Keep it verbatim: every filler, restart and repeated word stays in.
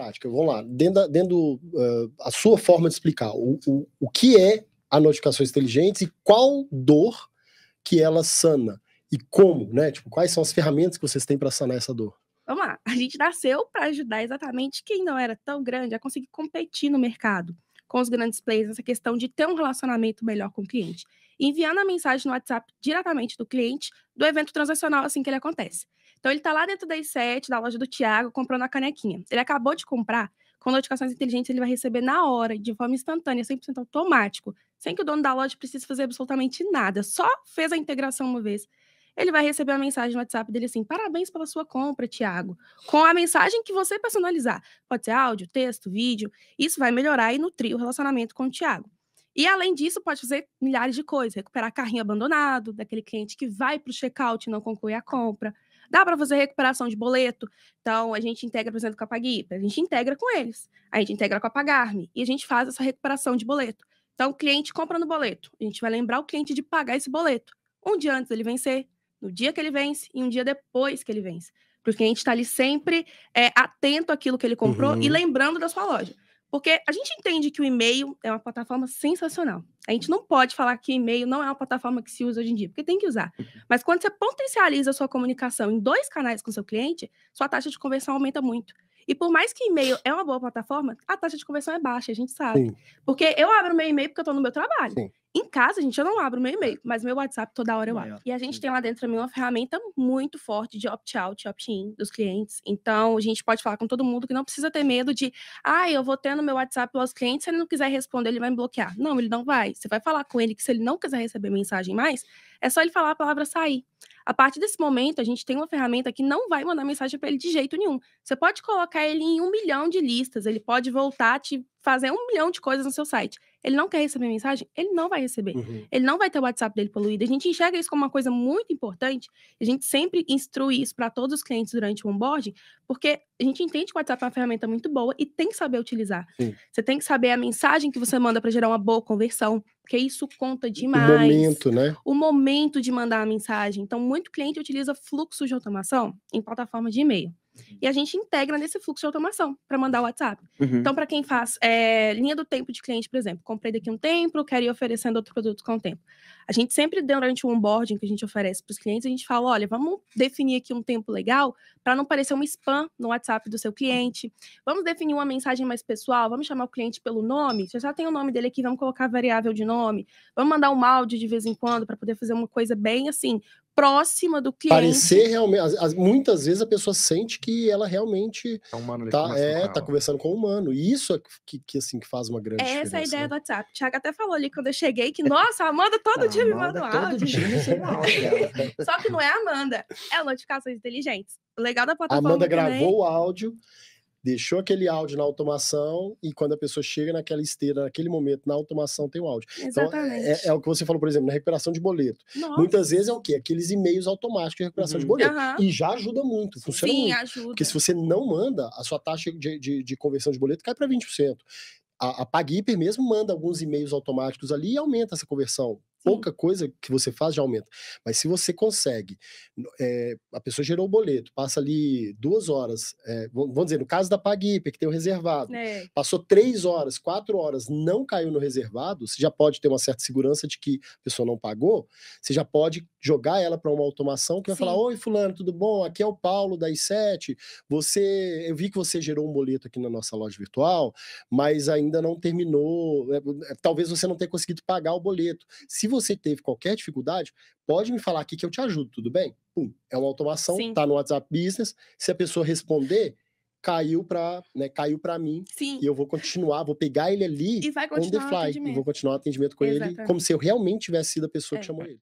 prática. Vamos lá, dentro da dentro, uh, a sua forma de explicar o, o, o que é a notificações inteligentes e qual dor que ela sana e como, né? Tipo, quais são as ferramentas que vocês têm para sanar essa dor? Vamos lá, a gente nasceu para ajudar exatamente quem não era tão grande a conseguir competir no mercado com os grandes players nessa questão de ter um relacionamento melhor com o cliente, enviando a mensagem no WhatsApp diretamente do cliente do evento transacional assim que ele acontece. Então, ele está lá dentro da I sete, da loja do Thiago, comprando a canequinha. Ele acabou de comprar, com notificações inteligentes, ele vai receber na hora, de forma instantânea, cem por cento automático, sem que o dono da loja precise fazer absolutamente nada, só fez a integração uma vez. Ele vai receber a mensagem no WhatsApp dele assim, parabéns pela sua compra, Thiago, com a mensagem que você personalizar. Pode ser áudio, texto, vídeo, isso vai melhorar e nutrir o relacionamento com o Thiago. E, além disso, pode fazer milhares de coisas, recuperar carrinho abandonado, daquele cliente que vai para o checkout e não conclui a compra. Dá para fazer recuperação de boleto? Então, a gente integra, por exemplo, com a Paghiper, a gente integra com eles, a gente integra com a Pagar.me e a gente faz essa recuperação de boleto. Então, o cliente compra no boleto, a gente vai lembrar o cliente de pagar esse boleto, um dia antes dele vencer, no dia que ele vence e um dia depois que ele vence. Porque o cliente está ali sempre é, atento àquilo que ele comprou uhum. e lembrando da sua loja. Porque a gente entende que o e-mail é uma plataforma sensacional. A gente não pode falar que e-mail não é uma plataforma que se usa hoje em dia, porque tem que usar. Mas quando você potencializa a sua comunicação em dois canais com o seu cliente, sua taxa de conversão aumenta muito. E por mais que e-mail é uma boa plataforma, a taxa de conversão é baixa, a gente sabe. Sim. Porque eu abro meu e-mail porque eu estou no meu trabalho. Sim. Em casa, gente, eu não abro meu e-mail, mas meu WhatsApp toda hora eu abro. E a gente tem lá dentro também uma ferramenta muito forte de opt-out, opt-in dos clientes. Então, a gente pode falar com todo mundo que não precisa ter medo de ah, eu vou ter no meu WhatsApp aos clientes, se ele não quiser responder, ele vai me bloquear. Não, ele não vai. Você vai falar com ele que se ele não quiser receber mensagem mais, é só ele falar a palavra sair. A partir desse momento, a gente tem uma ferramenta que não vai mandar mensagem para ele de jeito nenhum. Você pode colocar ele em um milhão de listas, ele pode voltar a te fazer um milhão de coisas no seu site. Ele não quer receber mensagem, ele não vai receber. Uhum. Ele não vai ter o WhatsApp dele poluído. A gente enxerga isso como uma coisa muito importante. A gente sempre instrui isso para todos os clientes durante o onboarding, porque a gente entende que o WhatsApp é uma ferramenta muito boa e tem que saber utilizar. Sim. Você tem que saber a mensagem que você manda para gerar uma boa conversão, porque isso conta demais. O momento, né? O momento de mandar a mensagem. Então, muito cliente utiliza fluxo de automação em plataforma de e-mail. E a gente integra nesse fluxo de automação para mandar o WhatsApp. Uhum. Então, para quem faz é, linha do tempo de cliente, por exemplo, comprei daqui um tempo, quero ir oferecendo outro produto com o tempo. A gente sempre, durante o onboarding que a gente oferece para os clientes, a gente fala, olha, vamos definir aqui um tempo legal para não parecer um spam no WhatsApp do seu cliente. Vamos definir uma mensagem mais pessoal, vamos chamar o cliente pelo nome. Se eu já tenho o nome dele aqui, vamos colocar a variável de nome. Vamos mandar um áudio de vez em quando para poder fazer uma coisa bem assim... próxima do cliente. Parecer realmente... Muitas vezes a pessoa sente que ela realmente tá, humano, tá, conversa é, com tá conversando com o humano. E isso é que, que, assim, que faz uma grande Essa diferença. Essa é a ideia, né? Do WhatsApp. O Thiago até falou ali quando eu cheguei que, nossa, a Amanda todo a dia Amanda me manda um áudio. Dia. Só que não é a Amanda. É notificações inteligentes. O legal da plataforma A Amanda também... gravou o áudio, deixou aquele áudio na automação e quando a pessoa chega naquela esteira, naquele momento, na automação tem o áudio. Exatamente. Então, é, é o que você falou, por exemplo, na recuperação de boleto. Nossa. Muitas vezes é o quê? Aqueles e-mails automáticos de recuperação uhum. de boleto. Uhum. E já ajuda muito, funciona Sim, muito. Ajuda. Porque se você não manda, a sua taxa de, de, de conversão de boleto cai para vinte por cento. A, a Paghiper mesmo manda alguns e-mails automáticos ali e aumenta essa conversão. Pouca coisa que você faz já aumenta. Mas se você consegue, é, a pessoa gerou o boleto, passa ali duas horas, é, vamos dizer, no caso da Paghiper, que tem o reservado, é. Passou três horas, quatro horas, não caiu no reservado, você já pode ter uma certa segurança de que a pessoa não pagou, você já pode jogar ela para uma automação que vai Sim. falar, oi fulano, tudo bom? Aqui é o Paulo da I sete, você, eu vi que você gerou um boleto aqui na nossa loja virtual, mas ainda não terminou, talvez você não tenha conseguido pagar o boleto. Se você teve qualquer dificuldade, pode me falar aqui que eu te ajudo, tudo bem? Pum, é uma automação, Sim. tá no WhatsApp Business, se a pessoa responder, caiu para né, caiu para mim, Sim. e eu vou continuar, vou pegar ele ali, e vai continuar on the fly, e vou continuar o atendimento com Exatamente. Ele, como se eu realmente tivesse sido a pessoa é. Que chamou ele.